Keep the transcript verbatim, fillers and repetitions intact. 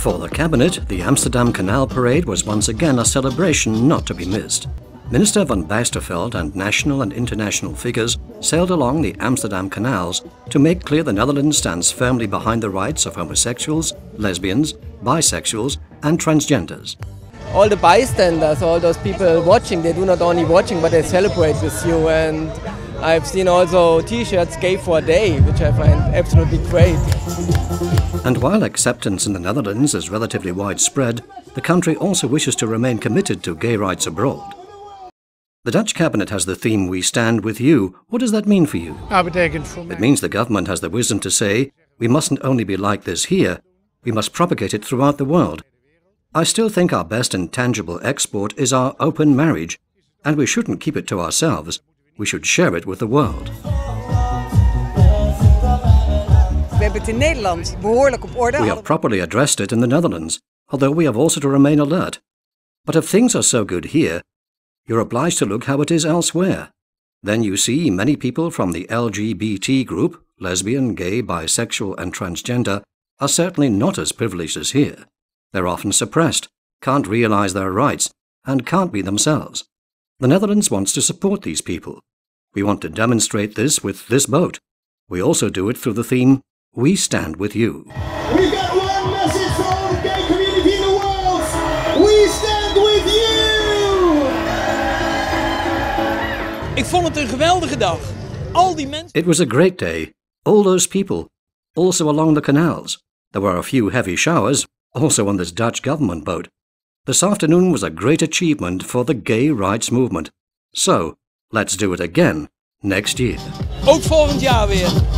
For the Cabinet, the Amsterdam Canal Parade was once again a celebration not to be missed. Minister Van Bijsterveld and national and international figures sailed along the Amsterdam canals to make clear the Netherlands stands firmly behind the rights of homosexuals, lesbians, bisexuals and transgenders. All the bystanders, all those people watching, they do not only watching but they celebrate with you, and I've seen also t-shirts "Gay for a Day," which I find absolutely great. And while acceptance in the Netherlands is relatively widespread, the country also wishes to remain committed to gay rights abroad. The Dutch cabinet has the theme "We stand with you." What does that mean for you? It means the government has the wisdom to say, we mustn't only be like this here, we must propagate it throughout the world. I still think our best and tangible export is our open marriage, and we shouldn't keep it to ourselves, we should share it with the world. We have properly addressed it in the Netherlands, although we have also to remain alert. But if things are so good here, you're obliged to look how it is elsewhere. Then you see many people from the L G B T group, lesbian, gay, bisexual and transgender, are certainly not as privileged as here. They're often suppressed, can't realize their rights, and can't be themselves. The Netherlands wants to support these people. We want to demonstrate this with this boat. We also do it through the theme, "We stand with you." We've got one message for all the gay community in the world. We stand with you! It was a great day. All those people. Also along the canals. There were a few heavy showers, also on this Dutch government boat. This afternoon was a great achievement for the gay rights movement. So, let's do it again next year. Ook volgend jaar weer.